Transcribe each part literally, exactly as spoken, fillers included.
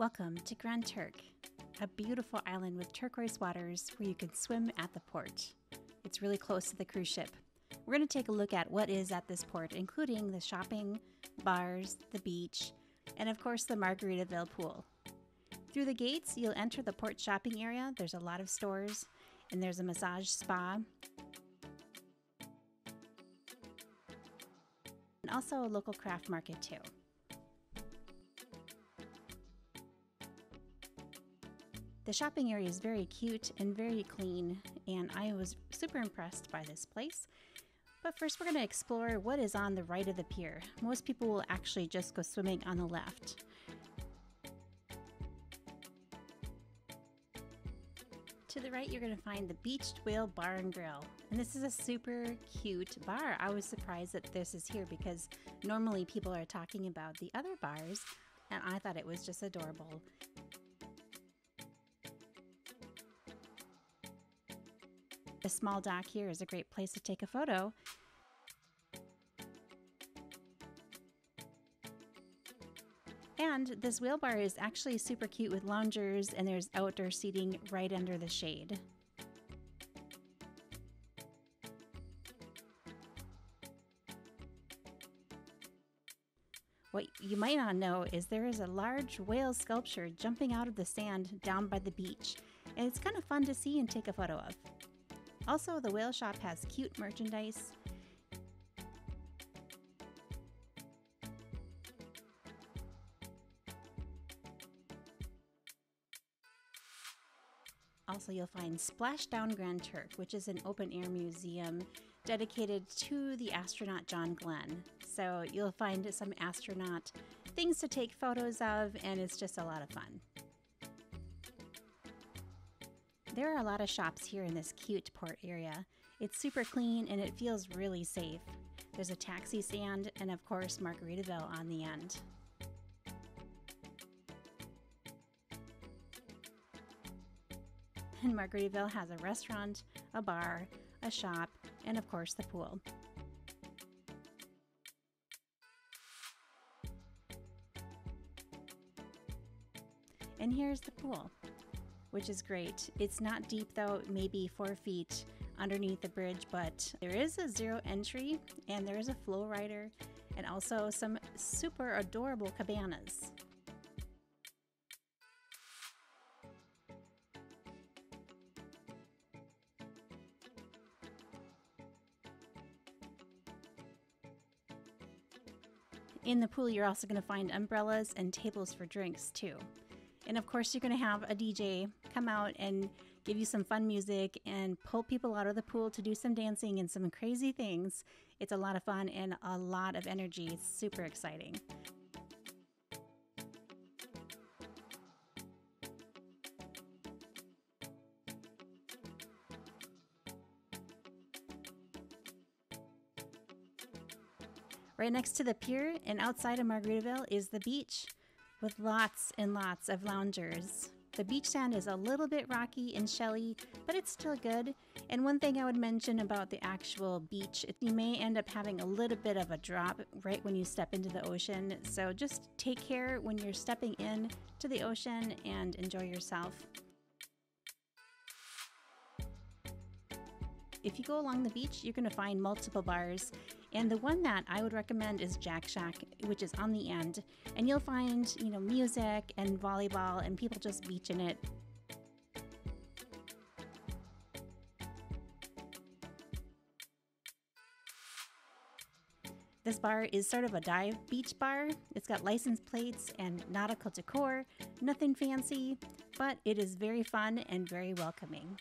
Welcome to Grand Turk, a beautiful island with turquoise waters where you can swim at the port. It's really close to the cruise ship. We're going to take a look at what is at this port, including the shopping, bars, the beach, and of course the Margaritaville pool. Through the gates, you'll enter the port shopping area. There's a lot of stores, and there's a massage spa, and also a local craft market too. The shopping area is very cute and very clean, and I was super impressed by this place. But first we're going to explore what is on the right of the pier. Most people will actually just go swimming on the left. To the right, you're going to find the Beached Whale Bar and Grill, and this is a super cute bar. I was surprised that this is here because normally people are talking about the other bars, and I thought it was just adorable. The small dock here is a great place to take a photo. And this whale bar is actually super cute with loungers, and there's outdoor seating right under the shade. What you might not know is there is a large whale sculpture jumping out of the sand down by the beach, and it's kind of fun to see and take a photo of. Also, the whale shop has cute merchandise. Also, you'll find Splashdown Grand Turk, which is an open-air museum dedicated to the astronaut John Glenn. So you'll find some astronaut things to take photos of, and it's just a lot of fun. There are a lot of shops here in this cute port area. It's super clean and it feels really safe. There's a taxi stand and of course Margaritaville on the end. And Margaritaville has a restaurant, a bar, a shop, and of course the pool. And here's the pool, which is great. It's not deep though, maybe four feet underneath the bridge, but there is a zero entry and there is a flow rider and also some super adorable cabanas. In the pool, you're also gonna find umbrellas and tables for drinks too. And of course, you're going to have a D J come out and give you some fun music and pull people out of the pool to do some dancing and some crazy things. It's a lot of fun and a lot of energy. It's super exciting. Right next to the pier and outside of Margaritaville is the beach, with lots and lots of loungers. The beach sand is a little bit rocky and shelly, but it's still good. And one thing I would mention about the actual beach, you may end up having a little bit of a drop right when you step into the ocean. So just take care when you're stepping in to the ocean and enjoy yourself. If you go along the beach, you're going to find multiple bars, and the one that I would recommend is Jack Shack, which is on the end, and you'll find, you know, music and volleyball and people just beaching it. This bar is sort of a dive beach bar. It's got license plates and nautical decor, nothing fancy, but it is very fun and very welcoming.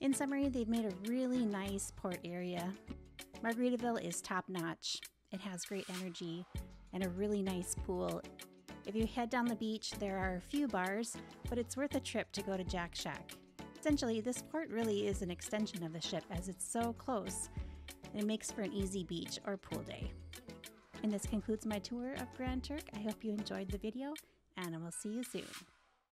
In summary, they've made a really nice port area. Margaritaville is top-notch. It has great energy and a really nice pool. If you head down the beach, there are a few bars, but it's worth a trip to go to Jack Shack. Essentially, this port really is an extension of the ship as it's so close, and it makes for an easy beach or pool day. And this concludes my tour of Grand Turk. I hope you enjoyed the video, and I will see you soon.